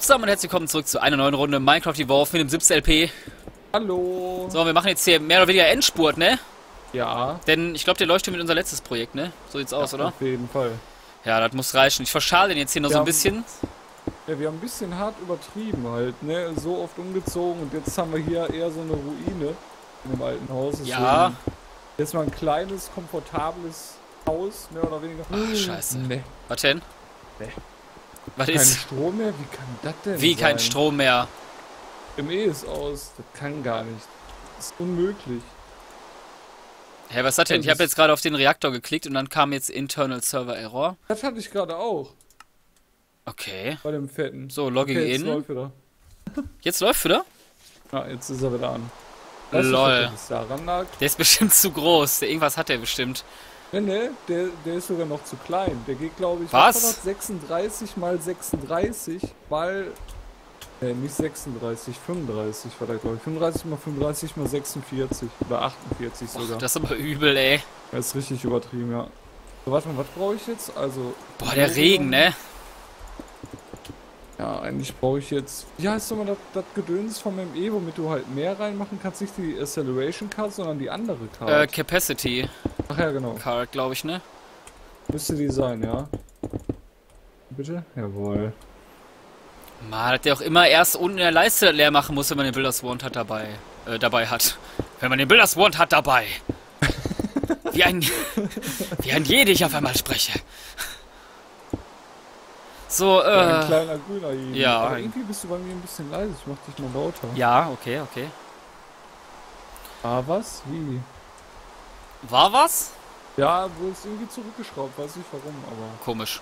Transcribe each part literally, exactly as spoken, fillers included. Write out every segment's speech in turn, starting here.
Hallo zusammen und herzlich willkommen zurück zu einer neuen Runde Minecraft Evolve mit dem siebten L P. Hallo. So, wir machen jetzt hier mehr oder weniger Endspurt, ne? Ja. Denn ich glaube, der läuft hier mit unser letztes Projekt, ne? So sieht's aus, ja, oder? Auf jeden Fall. Ja, das muss reichen. Ich verschale den jetzt hier noch wir so ein haben, bisschen. Ja, wir haben ein bisschen hart übertrieben halt, ne? So oft umgezogen und jetzt haben wir hier eher so eine Ruine in dem alten Haus. Deswegen ja. Jetzt mal ein kleines, komfortables Haus, mehr oder weniger. Ach, scheiße. Nee. Was denn? Nee. Was kein ist? Strom mehr? Wie kann das denn Wie sein? Kein Strom mehr? Im E ist aus. Das kann gar nicht. Das ist unmöglich. Hä, hey, was hat denn? Ich habe jetzt gerade auf den Reaktor geklickt und dann kam jetzt Internal Server Error. Das hatte ich gerade auch. Okay. Bei dem fetten. So, Logging okay, jetzt in. Läuft wieder. Jetzt läuft wieder? Ja, jetzt ist er wieder an. Weiß Lol. Nicht, der ist bestimmt zu groß. Der irgendwas hat der bestimmt. Ne, ne, der, der ist sogar noch zu klein. Der geht, glaube ich, was? sechsunddreißig mal sechsunddreißig, weil... Ne, nicht sechsunddreißig, fünfunddreißig war der, glaube ich. fünfunddreißig mal fünfunddreißig mal sechsundvierzig. Oder achtundvierzig sogar. Och, das ist aber übel, ey. Das ist richtig übertrieben, ja. So, warte mal, was brauche ich jetzt? Also... Boah, der Regen, ne? Ja, eigentlich brauche ich jetzt... Ja, ist doch mal das, das Gedöns vom M E, womit du halt mehr reinmachen kannst. Nicht die Acceleration Card, sondern die andere Card. Äh, Capacity. Ach ja, genau. Card, glaube ich, ne? Müsste die sein, ja. Bitte? Jawohl. Man, dass der auch immer erst unten in der Leiste leer machen muss, wenn man den Builder's Wand hat dabei. Äh, dabei hat. Wenn man den Builder's Wand hat dabei. Wie ein... Wie ein Jedi ich auf einmal spreche. So, äh... Ja, ein kleiner grüner hier. Ja. Aber irgendwie bist du bei mir ein bisschen leise. Ich mach dich mal lauter. Ja, okay, okay. War was? Wie? War was? Ja, wo ist irgendwie zurückgeschraubt. Weiß nicht warum, aber... Komisch.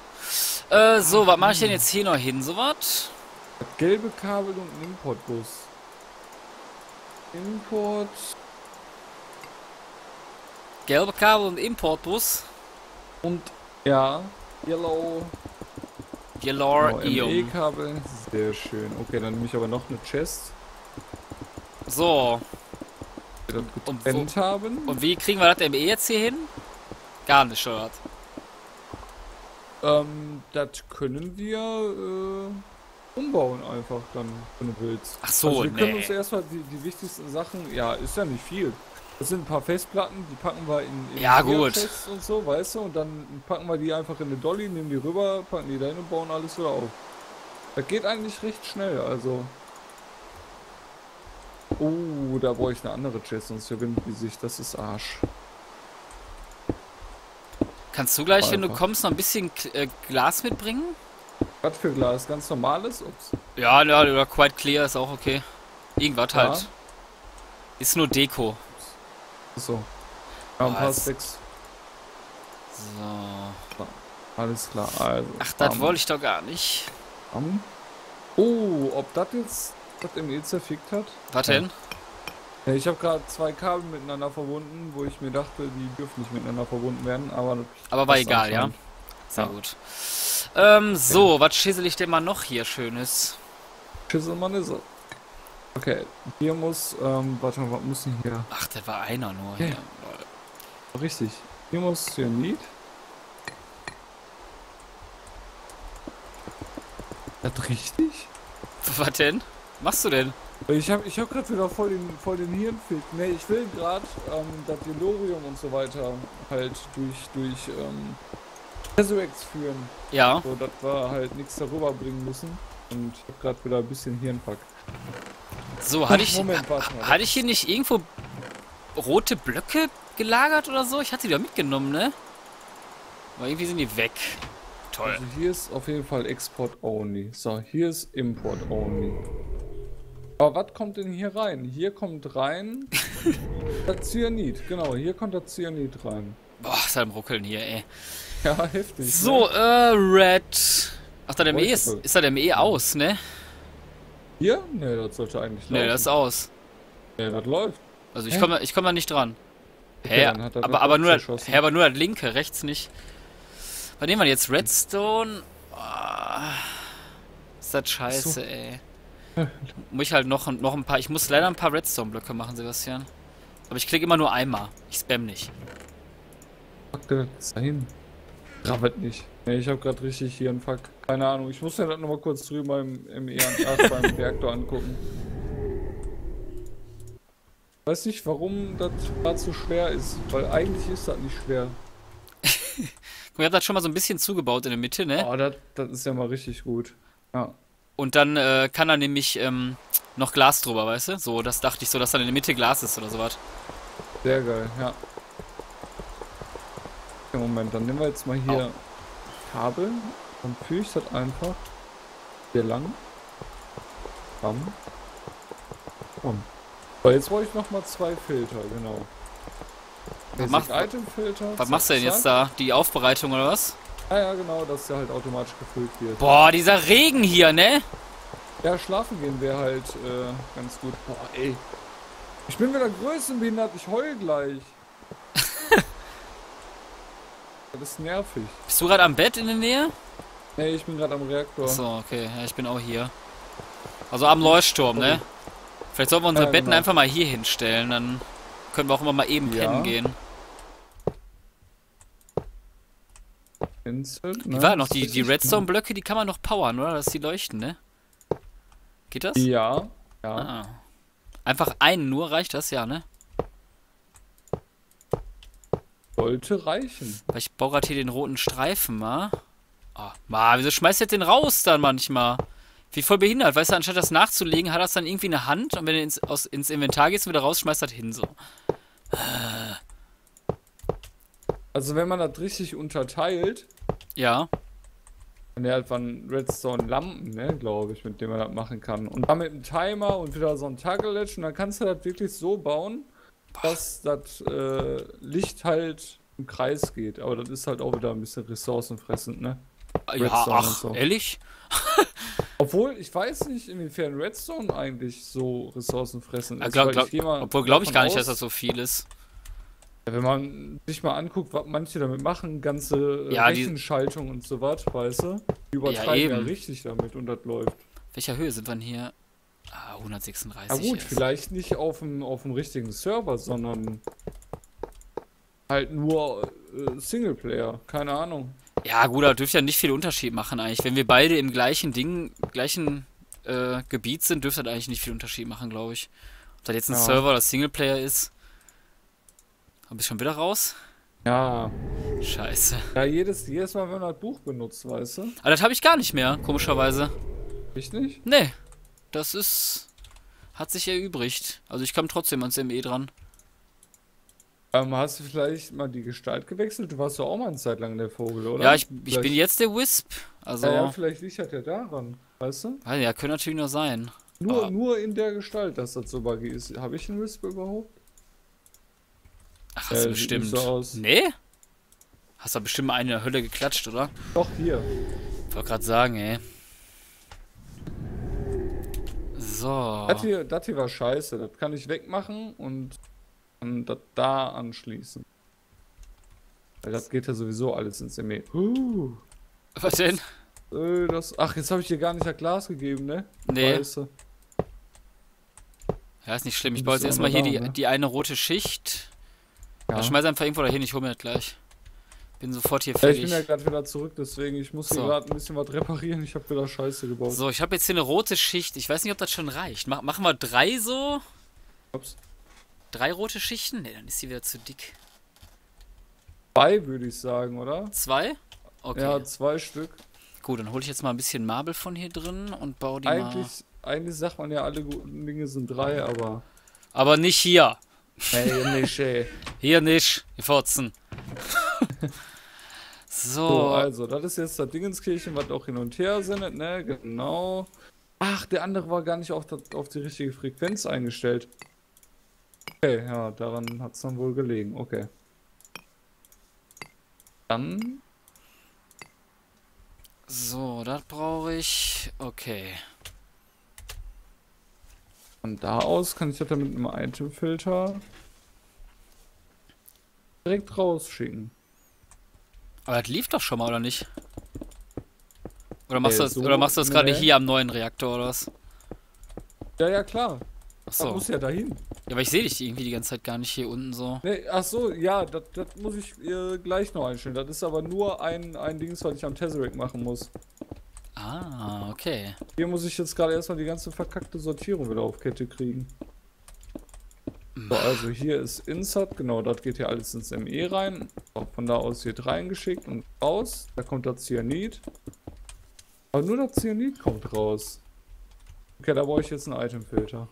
Äh, so, was mache ich denn jetzt hier noch hin? So was? Gelbe Kabel und ein Importbus. Import... Gelbe Kabel und Importbus? Und... Ja. Yellow... Delorium. Oh, M E-Kabel. Sehr schön. Okay, dann nehme ich aber noch eine Chest. So. Und, und, haben. und wie kriegen wir das M E jetzt hier hin? Gar nicht, oder? Ähm, das können wir äh, umbauen einfach dann, wenn du willst. Ach so, also wir nee. können uns erstmal die, die wichtigsten Sachen, ja, ist ja nicht viel. Das sind ein paar Festplatten, die packen wir in, in ja, gut. Tests und so, weißt du, und dann packen wir die einfach in eine Dolly, nehmen die rüber, packen die dahin und bauen alles wieder auf. Das geht eigentlich recht schnell, also. Oh, da brauche ich eine andere Chest, sonst verbindet die sich, das ist Arsch. Kannst du gleich, einfach. wenn du kommst, noch ein bisschen äh, Glas mitbringen? Was für Glas? Ganz normales? Ups. Ja, ja, oder quite clear ist auch okay. Irgendwas ja. halt. Ist nur Deko. So. Ja, ein paar Sticks. So. Alles klar. Also, Ach, das wollte ich doch gar nicht. Um. Oh, ob das jetzt das M E zerfickt hat? Was denn? Ja, ich habe gerade zwei Kabel miteinander verbunden, wo ich mir dachte, die dürfen nicht miteinander verbunden werden, aber... Aber war egal, ja? Sehr ja. gut. Ähm, so, okay. Was schissel ich denn mal noch hier Schönes? Schissel man ist es. Okay, hier muss, ähm, warte mal, was muss denn hier? Ach, das war einer nur. Okay. Hier. Richtig. Hier muss Zyanid. Das richtig? Was denn? Machst du denn? Ich hab, ich hab grad wieder voll den, voll den Hirnfick. Ne, ich will grad, ähm, das Delorium und so weiter halt durch, durch, ähm, Tesseract führen. Ja. So, dass wir halt nichts darüber bringen müssen. Und ich hab grad wieder ein bisschen Hirnpack. So, hatte ich, Moment, warte mal. hatte ich hier nicht irgendwo rote Blöcke gelagert oder so? Ich hatte die da mitgenommen, ne? Aber irgendwie sind die weg. Toll. Also hier ist auf jeden Fall Export Only. So, hier ist Import Only. Aber was kommt denn hier rein? Hier kommt rein das Zyanid. Genau, hier kommt das Zyanid rein. Boah, ist halt am Ruckeln hier, ey. Ja, heftig. So, ne? äh, Red. Ach, da der M E ist, ist da der M E aus, ne? Hier? Ne, das sollte eigentlich laufen. Ne, das ist aus. Ne, das läuft. Also ich komme ich komm da nicht dran. Hä? Okay, hey, aber, aber, hey, aber nur das linke, rechts nicht. Was nehmen wir jetzt? Redstone? Oh, ist das scheiße, so. ey. Muss ich halt noch, noch ein paar... Ich muss leider ein paar Redstone-Blöcke machen, Sebastian. Aber ich klicke immer nur einmal. Ich spam nicht. Fuck, da hin. Rabbit nicht. Nee, ich habe gerade richtig hier einen Fuck. Keine Ahnung, ich muss ja dann nochmal kurz drüben beim, im E acht beim Reaktor angucken. Ich weiß nicht, warum das gerade so schwer ist, weil eigentlich ist das nicht schwer. Ich habe das schon mal so ein bisschen zugebaut in der Mitte, ne? Oh, das, das ist ja mal richtig gut. Ja. Und dann äh, kann er nämlich ähm, noch Glas drüber, weißt du? So, das dachte ich so, dass dann in der Mitte Glas ist oder sowas. Sehr geil, ja. Okay, Moment, dann nehmen wir jetzt mal hier oh. Kabel und führe ich das einfach hier lang. Bam. Und. So, jetzt brauche ich nochmal zwei Filter, genau. Was, mach, was machst du denn jetzt da? Die Aufbereitung oder was? Ah ja, genau, dass der halt automatisch gefüllt wird. Boah, dieser Regen hier, ne? Ja, schlafen gehen wäre halt äh, ganz gut. Boah, ey. Ich bin wieder größenbehindert, ich heul gleich. Das ist nervig. Bist du gerade am Bett in der Nähe? Nee, ich bin gerade am Reaktor. So, okay, ja, ich bin auch hier. Also am Leuchtturm, ne? Vielleicht sollten wir unsere ja, Betten genau. einfach mal hier hinstellen, dann können wir auch immer mal eben ja. pennen gehen. Instant, ne? Wie war noch, die, die Redstone-Blöcke, die kann man noch powern, oder? Dass die leuchten, ne? Geht das? Ja. ja. Ah. Einfach einen nur, reicht das ja, ne? Sollte reichen. Weil ich baue gerade hier den roten Streifen mal. Oh, mal, wieso schmeißt ihr den raus dann manchmal? Wie voll behindert, weißt du, anstatt das nachzulegen, hat das dann irgendwie eine Hand und wenn du ins, aus, ins Inventar gehst und wieder raus, schmeißt das hin, so. Also wenn man das richtig unterteilt... Ja. Dann wäre halt von Redstone-Lampen, ne, glaube ich, mit dem man das machen kann. Und dann mit einem Timer und wieder so ein Toggle-Ledge und dann kannst du das wirklich so bauen, dass das äh, Licht halt im Kreis geht. Aber das ist halt auch wieder ein bisschen ressourcenfressend, ne? Redstone ja, ach, und so. Ehrlich? Obwohl, ich weiß nicht, inwiefern Redstone eigentlich so ressourcenfressend ist. Glaub, glaub, ich obwohl, glaube ich gar nicht, aus, dass das so viel ist. Wenn man sich mal anguckt, was manche damit machen, ganze ja, Rechenschaltung die... und so was, weißt du? Die übertreiben ja, ja richtig damit und das läuft. Welcher Höhe sind wir denn hier? Ah, hundertsechsunddreißig. Na gut, jetzt. Vielleicht nicht auf dem, auf dem richtigen Server, sondern halt nur äh, Singleplayer, keine Ahnung. Ja gut, da dürfte ja nicht viel Unterschied machen eigentlich. Wenn wir beide im gleichen Ding, gleichen äh, Gebiet sind, dürfte das eigentlich nicht viel Unterschied machen, glaube ich. Ob das jetzt ein ja. Server oder Singleplayer ist. Hab ich schon wieder raus? Ja. Scheiße. Ja, jedes, jedes Mal, wenn man das Buch benutzt, weißt du? Aber das habe ich gar nicht mehr, komischerweise. Ich nicht? Nee. Das ist... Hat sich erübrigt. Also ich kam trotzdem ans M E dran. Ähm, hast du vielleicht mal die Gestalt gewechselt? Du warst ja auch mal eine Zeit lang der Vogel, oder? Ja, ich, ich bin jetzt der Wisp. Also... Ja, ja, vielleicht liegt das ja daran, weißt du? Ja, könnte natürlich nur sein. Nur, aber... nur in der Gestalt, dass das so buggy ist. Habe ich einen Wisp überhaupt? Ach, hast äh, du bestimmt. So nee? Hast du bestimmt einen in der Hölle geklatscht, oder? Doch, hier. Ich wollte gerade sagen, ey. So. Das hier, das hier war scheiße. Das kann ich wegmachen und das da anschließen. Weil das geht ja sowieso alles ins M E. Uh. Was denn? Äh, das, ach, jetzt habe ich dir gar nicht das Glas gegeben, ne? Nee. Weiße. Ja, ist nicht schlimm. Ich baue jetzt erstmal hier die, ne? die eine rote Schicht. Ja. Ich schmeiß einfach irgendwo dahin, ich hole mir das gleich. Bin sofort hier fertig. Ja, ich bin ja gerade wieder zurück, deswegen ich muss so. gerade ein bisschen was reparieren. Ich habe wieder Scheiße gebaut. So, ich habe jetzt hier eine rote Schicht. Ich weiß nicht, ob das schon reicht. Mach, machen wir drei so? Ups. Drei rote Schichten? Ne, dann ist die wieder zu dick. Zwei würde ich sagen, oder? Zwei? Okay. Ja, zwei Stück. Gut, dann hole ich jetzt mal ein bisschen Marble von hier drin und baue die eigentlich, mal... Eigentlich sagt man ja, alle guten Dinge sind drei, aber... Aber nicht hier. Hey, hier nicht, ey. Hier nicht, ihr Fotzen. so. so. Also, das ist jetzt das Dingenskirchen, was auch hin und her sendet, ne? Genau. Ach, der andere war gar nicht auf, das, auf die richtige Frequenz eingestellt. Okay, ja, daran hat es dann wohl gelegen. Okay. Dann. So, das brauche ich. Okay. Von da aus kann ich das dann mit einem Itemfilter direkt rausschicken. Aber das lief doch schon mal, oder nicht? Oder machst, hey, das, so oder machst du das nee. gerade hier am neuen Reaktor, oder was? Ja, ja, klar. Achso. Das muss ja dahin. Ja, aber ich sehe dich irgendwie die ganze Zeit gar nicht hier unten so. Nee, ach so, ja, das muss ich äh, gleich noch einstellen. Das ist aber nur ein, ein Dings, was ich am Tesseract machen muss. Ah, okay. Hier muss ich jetzt gerade erstmal die ganze verkackte Sortierung wieder auf Kette kriegen. So, also hier ist Insert, genau, das geht hier alles ins M E rein. So, von da aus hier reingeschickt und raus. Da kommt das Zyanid. Aber nur das Zyanid kommt raus. Okay, da brauche ich jetzt einen Itemfilter.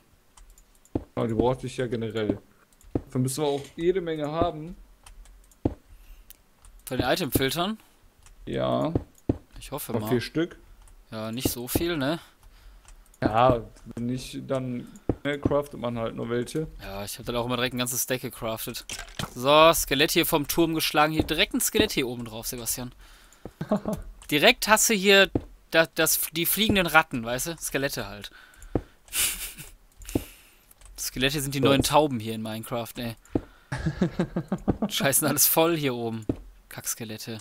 Genau, die brauchte ich ja generell. Dafür müssen wir auch jede Menge haben. Von den Itemfiltern? Ja. Ich hoffe mal. Vier Stück. Ja, nicht so viel, ne? Ja, wenn nicht, dann ne, craftet man halt nur welche. Ja, ich habe dann auch immer direkt ein ganzes Stack gecraftet. So, Skelett hier vom Turm geschlagen. Hier direkt ein Skelett hier oben drauf, Sebastian. Direkt hast du hier das, das, die fliegenden Ratten, weißt du? Skelette halt. Skelette sind die Was? neuen Tauben hier in Minecraft, ey. Scheißen alles voll hier oben. Kackskelette.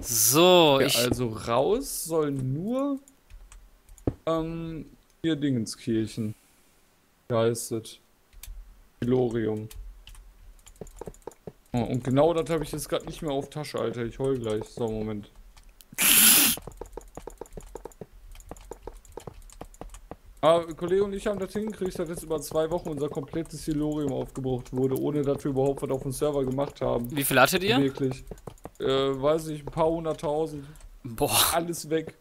So, okay, ich... Also raus soll nur... Ähm, hier Dingenskirchen. Geistet. Silorium. Oh, und genau das habe ich jetzt gerade nicht mehr auf Tasche, Alter. Ich heul gleich. So, Moment. Aber Kollege und ich haben das hingekriegt, dass jetzt über zwei Wochen unser komplettes Silorium aufgebraucht wurde, ohne dass wir überhaupt was auf dem Server gemacht haben. Wie viel hattet ihr? Wirklich. Äh, weiß ich, ein paar hunderttausend. Boah. Alles weg.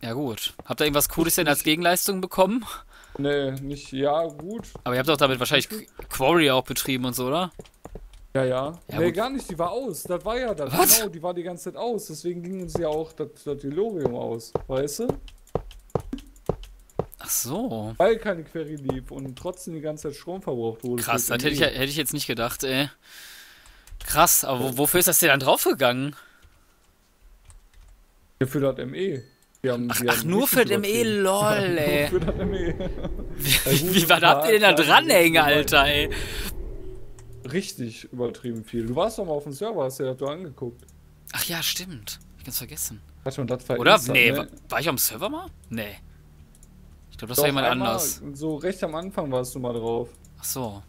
Ja gut. Habt ihr irgendwas Cooles denn als Gegenleistung bekommen? Nee, nicht. Ja, gut. Aber ihr habt doch damit wahrscheinlich Quarry auch betrieben und so, oder? Ja, ja. ja nee, gut. gar nicht. Die war aus. Das war ja das. Was? Genau, die war die ganze Zeit aus. Deswegen ging uns ja auch das, das Delorium aus. Weißt du? Ach so. Weil keine Query lief und trotzdem die ganze Zeit Strom verbraucht wurde. Krass, das hätte ich, hätte ich jetzt nicht gedacht, ey. Krass, aber wo, wofür ist das denn dann draufgegangen? Ja, für das M E. Wir haben, ach, wir ach nur für das M E, lol, ey. Für das M E. Wie, wie war habt ihr denn da dranhängen, Alter, ey? Richtig übertrieben viel. Du warst doch mal auf dem Server, hast dir das doch angeguckt. Ach ja, stimmt. Ich kann's vergessen. Hat schon das Oder? Insta, nee, ne? war, war ich am Server mal? Nee. Ich glaube, das Doch, war jemand anders. So recht am Anfang warst du mal drauf. Ach so.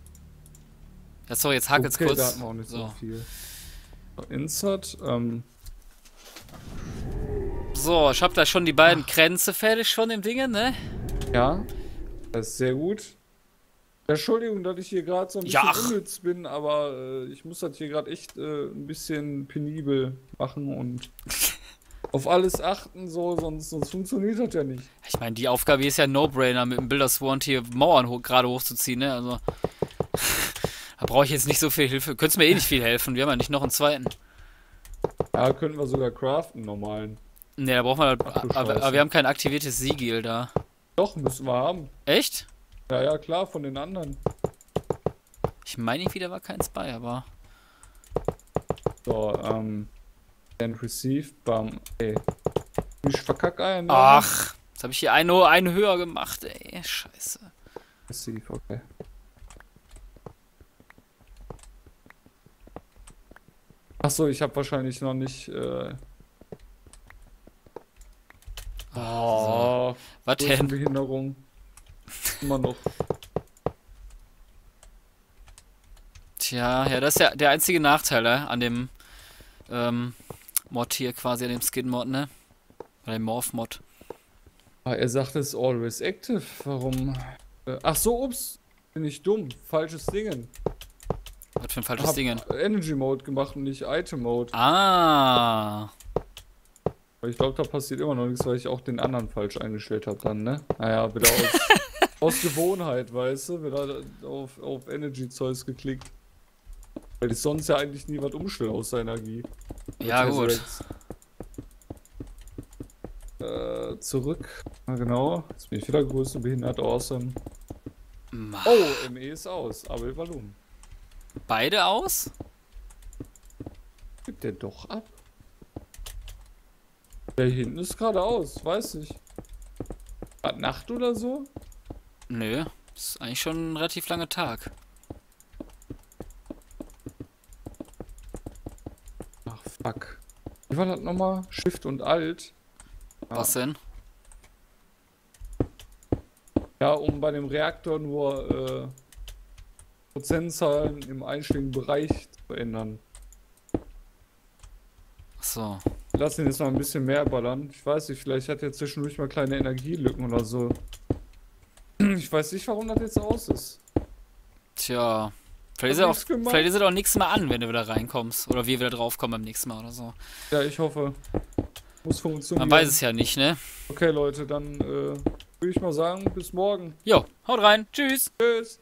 Ja, sorry, jetzt hakelt's okay, kurz. Da hatten wir auch nicht so, so viel. Insert. Ähm. So, ich habe da schon die beiden Ach. Kränze fertig von dem Ding, ne? Ja. Das ist sehr gut. Entschuldigung, dass ich hier gerade so ein bisschen ja, unnütz bin, aber äh, ich muss das hier gerade echt äh, ein bisschen penibel machen und auf alles achten, so, sonst, sonst funktioniert das ja nicht. Ich meine, die Aufgabe ist ja ein No-Brainer, mit dem Builder's Wand hier Mauern ho gerade hochzuziehen, ne? Also, da brauche ich jetzt nicht so viel Hilfe. Könntest mir eh nicht viel helfen, wir haben ja nicht noch einen zweiten. Ja, könnten wir sogar craften, normalen. Ne, da brauchen wir, Ach, aber, aber wir haben kein aktiviertes Siegel da. Doch, müssen wir haben. Echt? Ja, ja, klar, von den anderen. Ich meine irgendwie, da war keins bei, aber... So, ähm... And receive, bam, ey. Ich verkack einen. Ach, jetzt habe ich hier einen, einen höher gemacht, ey. Scheiße. Receive, okay. Achso, ich habe wahrscheinlich noch nicht. Äh oh, so. Was denn? Behinderung. Immer noch. Tja, ja, das ist ja der einzige Nachteil äh, an dem. Ähm. Mod hier quasi, an dem Skin-Mod, ne? Bei dem Morph-Mod. Er sagt, es ist always active. Warum? Äh, ach so, ups. Bin ich dumm. Falsches Dingen. Was für ein falsches Hab Dingen? Energy-Mode gemacht und nicht Item-Mode. Ah. Aber ich glaube, da passiert immer noch nichts, weil ich auch den anderen falsch eingestellt habe dann, ne? Naja, wieder aus, aus Gewohnheit, weißt du? Wieder auf, auf Energy-Zeugs geklickt. Weil ich sonst ja eigentlich nie was umstelle aus der Energie. Ja, gut. Äh, zurück. Na genau. Jetzt bin ich wieder größer, behindert, awesome. Mach. Oh, M E ist aus, aber Volumen. Beide aus? Gibt der doch ab? Der hier hinten ist gerade aus, weiß ich. War Nacht oder so? Nö, ist eigentlich schon ein relativ langer Tag. Fuck. Wie war das nochmal? Shift und Alt. Ja. Was denn? Ja, um bei dem Reaktor nur äh, Prozentzahlen im einstelligen Bereich zu ändern. So. Lass ihn jetzt mal ein bisschen mehr ballern. Ich weiß nicht, vielleicht hat er zwischendurch mal kleine Energielücken oder so. Ich weiß nicht, warum das jetzt aus ist. Tja. Vielleicht ist, auch, vielleicht ist er auch nächstes Mal an, wenn du wieder reinkommst. Oder wir wieder draufkommen beim nächsten Mal oder so. Ja, ich hoffe. Muss funktionieren. Man weiß es ja nicht, ne? Okay, Leute, dann äh, würde ich mal sagen, bis morgen. Jo, haut rein. Tschüss. Tschüss.